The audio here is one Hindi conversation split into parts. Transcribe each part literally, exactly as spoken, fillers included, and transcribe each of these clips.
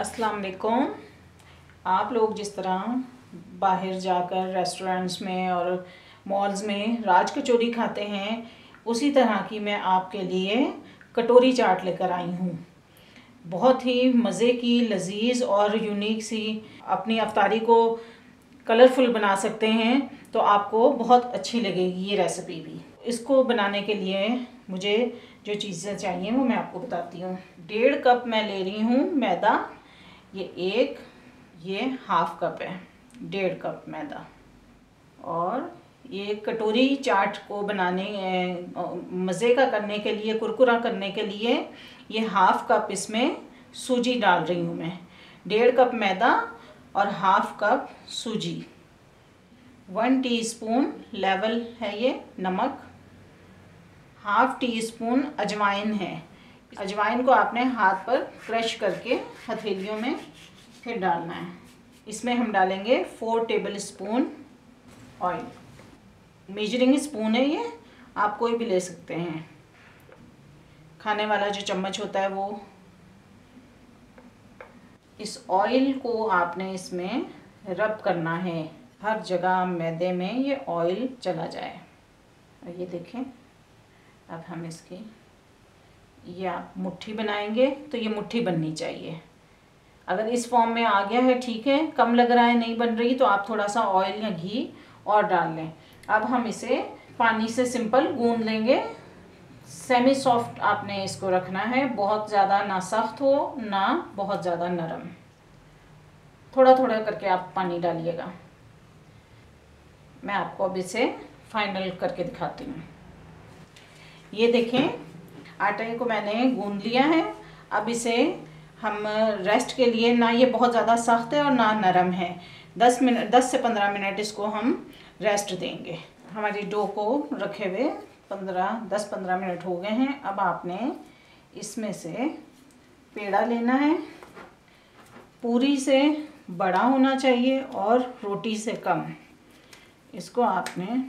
अस्सलाम वालेकुम। आप लोग जिस तरह बाहर जाकर रेस्टोरेंट्स में और मॉल्स में राज कचौरी खाते हैं, उसी तरह की मैं आपके लिए कटोरी चाट लेकर आई हूँ। बहुत ही मज़े की, लजीज और यूनिक सी अपनी अफ्तारी को कलरफुल बना सकते हैं, तो आपको बहुत अच्छी लगेगी ये रेसिपी भी। इसको बनाने के लिए मुझे जो चीज़ें चाहिए वो मैं आपको बताती हूँ। डेढ़ कप मैं ले रही हूँ मैदा, ये एक ये हाफ कप है, डेढ़ कप मैदा। और ये कटोरी चाट को बनाने मज़े का करने के लिए, कुरकुरा करने के लिए ये हाफ कप इसमें सूजी डाल रही हूँ मैं। डेढ़ कप मैदा और हाफ कप सूजी। वन टीस्पून लेवल है ये नमक, हाफ टी स्पून अजवाइन है। अजवाइन को आपने हाथ पर क्रश करके हथेलियों में फिर डालना है। इसमें हम डालेंगे four tablespoon oil. Measuring spoon है ये, आप कोई भी ले सकते हैं। खाने वाला जो चम्मच होता है वो। इस ऑयल को आपने इसमें रब करना है, हर जगह मैदे में ये ऑयल चला जाए। और ये देखें, अब हम इसकी ये आप मुट्ठी बनाएंगे तो ये मुट्ठी बननी चाहिए। अगर इस फॉर्म में आ गया है ठीक है, कम लग रहा है नहीं बन रही तो आप थोड़ा सा ऑयल या घी और डाल लें। अब हम इसे पानी से सिंपल गूंद लेंगे। सेमी सॉफ्ट आपने इसको रखना है, बहुत ज़्यादा ना सख्त हो ना बहुत ज़्यादा नरम। थोड़ा थोड़ा करके आप पानी डालिएगा। मैं आपको अब इसे फाइनल करके दिखाती हूँ। ये देखें, आटे को मैंने गूंद लिया है। अब इसे हम रेस्ट के लिए, ना ये बहुत ज़्यादा सख्त है और ना नरम है, दस मिनट दस से पंद्रह मिनट इसको हम रेस्ट देंगे। हमारी डो को रखे हुए पंद्रह दस पंद्रह मिनट हो गए हैं। अब आपने इसमें से पेड़ा लेना है, पूरी से बड़ा होना चाहिए और रोटी से कम। इसको आपने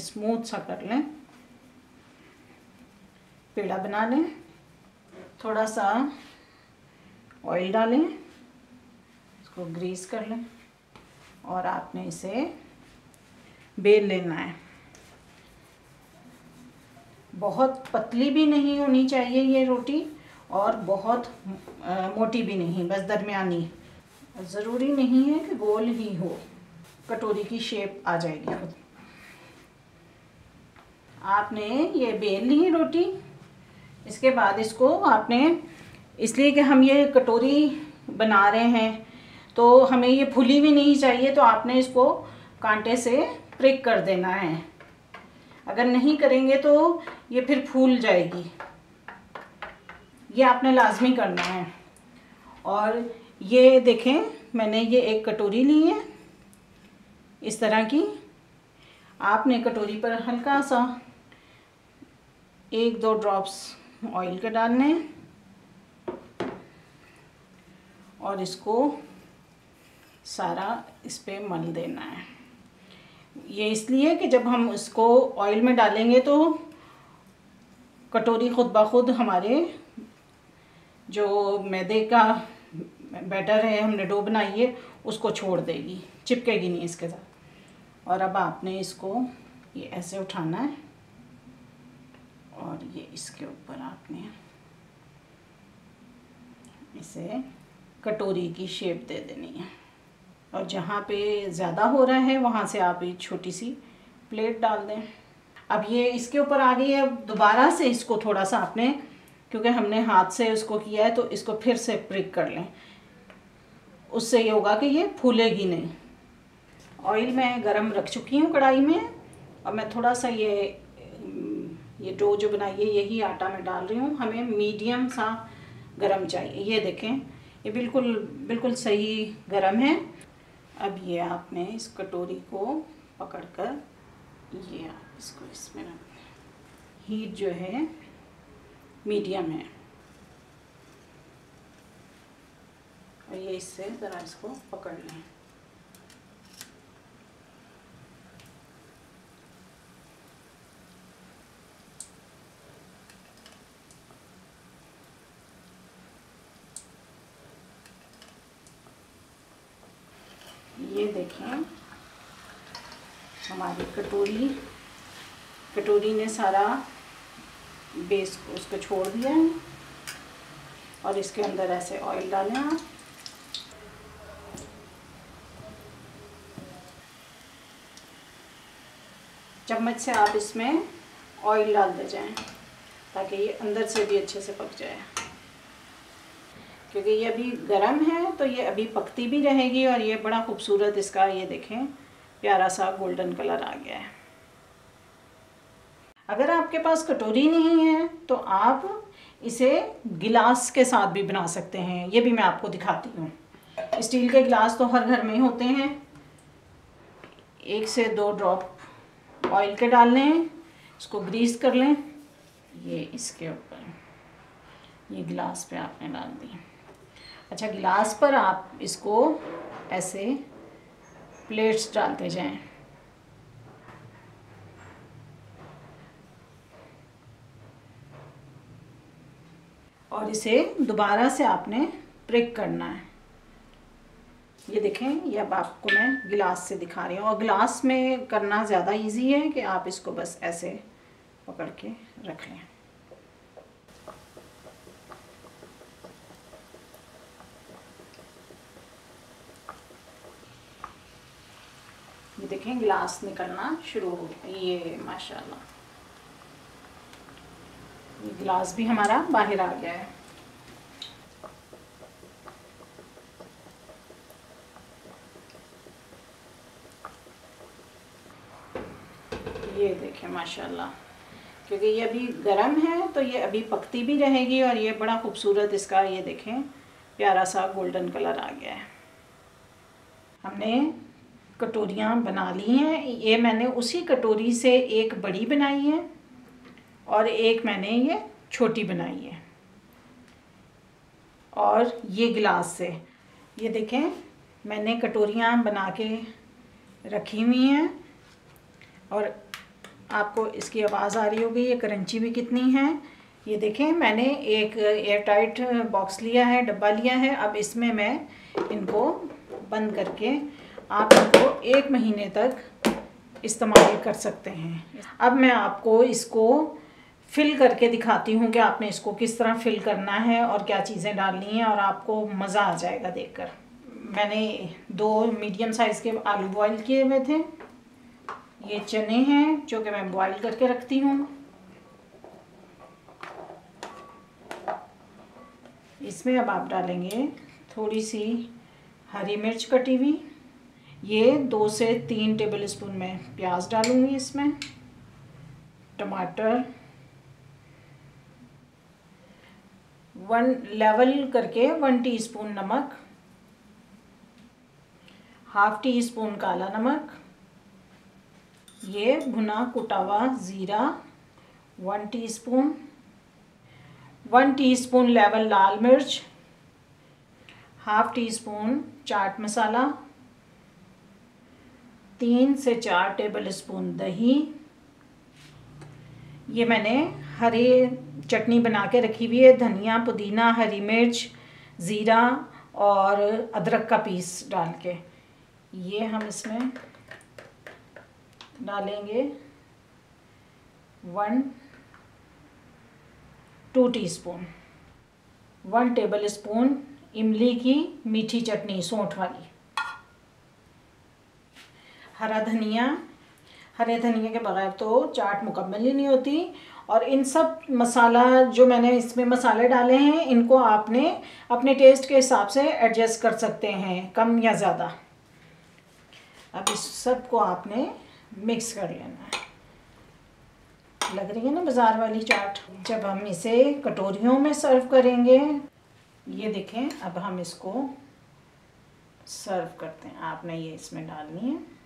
स्मूथ सा कर लें, पेड़ा बना लें। थोड़ा सा ऑयल डालें, इसको ग्रीस कर लें और आपने इसे बेल लेना है। बहुत पतली भी नहीं होनी चाहिए ये रोटी और बहुत मोटी भी नहीं, बस दरमियानी। ज़रूरी नहीं है कि गोल ही हो, कटोरी की शेप आ जाएगी खुद। आपने ये बेल ली रोटी। इसके बाद इसको आपने, इसलिए कि हम ये कटोरी बना रहे हैं तो हमें ये फूली भी नहीं चाहिए, तो आपने इसको कांटे से प्रिक कर देना है। अगर नहीं करेंगे तो ये फिर फूल जाएगी, ये आपने लाजमी करना है। और ये देखें, मैंने ये एक कटोरी ली है इस तरह की। आपने कटोरी पर हल्का सा एक दो ड्रॉप्स ऑयल के डालने और इसको सारा इस पर मल देना है। ये इसलिए कि जब हम इसको ऑयल में डालेंगे तो कटोरी खुद ब खुद हमारे जो मैदे का बैटर है, हमने डो बनाई है, उसको छोड़ देगी, चिपकेगी नहीं इसके साथ। और अब आपने इसको ये ऐसे उठाना है और ये इसके ऊपर आपने इसे कटोरी की शेप दे देनी है। और जहाँ पे ज़्यादा हो रहा है वहाँ से आप एक छोटी सी प्लेट डाल दें। अब ये इसके ऊपर आ गई है। अब दोबारा से इसको थोड़ा सा आपने, क्योंकि हमने हाथ से उसको किया है, तो इसको फिर से प्रिक कर लें। उससे ये होगा कि ये फूलेगी नहीं। ऑयल मैं गरम रख चुकी हूँ कढ़ाई में और मैं थोड़ा सा ये ये डो जो बनाइए यही आटा में डाल रही हूँ। हमें मीडियम सा गरम चाहिए। ये देखें, ये बिल्कुल बिल्कुल सही गरम है। अब ये आपने इस कटोरी को पकड़कर ये आप इसको इसमें रख दें। हीट जो है मीडियम है और ये इससे ज़रा इसको पकड़ लें। ये देखें हमारी कटोरी कटोरी ने सारा बेस उसको छोड़ दिया है और इसके अंदर ऐसे ऑयल डालें आप। चम्मच से आप इसमें ऑयल डाल दे जाएं ताकि ये अंदर से भी अच्छे से पक जाए, क्योंकि ये अभी गर्म है तो ये अभी पकती भी रहेगी। और ये बड़ा खूबसूरत इसका ये देखें प्यारा सा गोल्डन कलर आ गया है। अगर आपके पास कटोरी नहीं है तो आप इसे गिलास के साथ भी बना सकते हैं, ये भी मैं आपको दिखाती हूँ। स्टील के गिलास तो हर घर में होते हैं। एक से दो ड्रॉप ऑयल के डाल लें, इसको ग्रीस कर लें, ये इसके ऊपर ये गिलास पे आपने डाल दिया। अच्छा, गिलास पर आप इसको ऐसे प्लेट्स डालते जाएं। और इसे दोबारा से आपने प्रेक करना है। ये देखें, ये अब आपको मैं गिलास से दिखा रही हूँ। और गिलास में करना ज़्यादा इजी है कि आप इसको बस ऐसे पकड़ के रख लें। ये देखें गिलास निकलना शुरू हो गया। ये माशाल्लाह ये गिलास भी हमारा बाहर आ गया है। ये देखें माशाल्लाह, क्योंकि ये अभी गर्म है तो ये अभी पकती भी रहेगी। और ये बड़ा खूबसूरत इसका ये देखें प्यारा सा गोल्डन कलर आ गया है। हमने कटोरियाँ बना ली हैं। ये मैंने उसी कटोरी से एक बड़ी बनाई है और एक मैंने ये छोटी बनाई है, और ये गिलास से। ये देखें मैंने कटोरियाँ बना के रखी हुई हैं और आपको इसकी आवाज़ आ रही होगी, ये करंची भी कितनी है। ये देखें मैंने एक एयरटाइट बॉक्स लिया है, डब्बा लिया है। अब इसमें मैं इनको बंद करके आप इनको एक महीने तक इस्तेमाल कर सकते हैं। अब मैं आपको इसको फिल करके दिखाती हूँ कि आपने इसको किस तरह फिल करना है और क्या चीज़ें डालनी हैं, और आपको मज़ा आ जाएगा देखकर। मैंने दो मीडियम साइज़ के आलू बॉईल किए हुए थे। ये चने हैं जो कि मैं बॉईल करके रखती हूँ। इसमें अब आप डालेंगे थोड़ी सी हरी मिर्च कटी हुई। ये दो से तीन टेबलस्पून में प्याज डालूँगी इसमें, टमाटर वन लेवल करके वन टीस्पून नमक, हाफ टी स्पून काला नमक, ये भुना कुटा हुआ ज़ीरा one teaspoon, one teaspoon level लाल मिर्च, half teaspoon chaat masala, तीन से चार टेबलस्पून दही। ये मैंने हरे चटनी बना के रखी हुई है, धनिया, पुदीना, हरी मिर्च, ज़ीरा और अदरक का पीस डाल के। ये हम इसमें डालेंगे one two teaspoon, one tablespoon इमली की मीठी चटनी सौंठ वाली, हरा धनिया। हरे धनिया के बगैर तो चाट मुकम्मल ही नहीं होती। और इन सब मसाला जो मैंने इसमें मसाले डाले हैं इनको आपने अपने टेस्ट के हिसाब से एडजस्ट कर सकते हैं, कम या ज़्यादा। अब इस सब को आपने मिक्स कर लेना है। लग रही है ना बाज़ार वाली चाट। जब हम इसे कटोरियों में सर्व करेंगे, ये देखें अब हम इसको सर्व करते हैं। आपने ये इसमें डालनी है।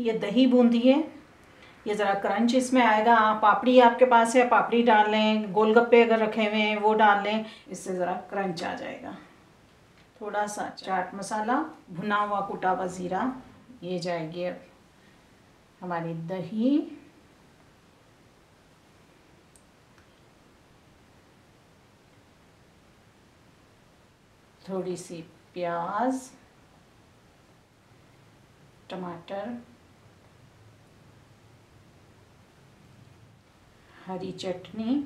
ये दही बूंदी है, ये ज़रा क्रंच इसमें आएगा। पापड़ी आपके पास है, पापड़ी डाल लें, गोलगप्पे अगर रखे हुए हैं वो डाल लें, इससे ज़रा क्रंच आ जाएगा। थोड़ा सा चाट मसाला, भुना हुआ कुटा हुआ ज़ीरा, ये जाएगी अब हमारी दही, थोड़ी सी प्याज, टमाटर, हरी चटनी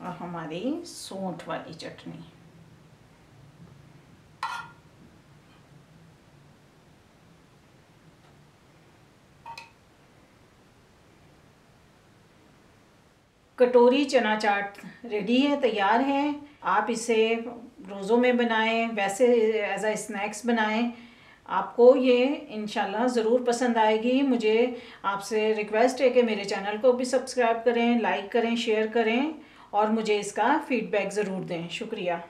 और हमारी सोंठ वाली चटनी। कटोरी चना चाट रेडी है, तैयार है। आप इसे रोज़ों में बनाएं, वैसे एज आ स्नैक्स बनाएं। आपको ये इंशाल्लाह ज़रूर पसंद आएगी। मुझे आपसे रिक्वेस्ट है कि मेरे चैनल को भी सब्सक्राइब करें, लाइक करें, शेयर करें और मुझे इसका फ़ीडबैक ज़रूर दें। शुक्रिया।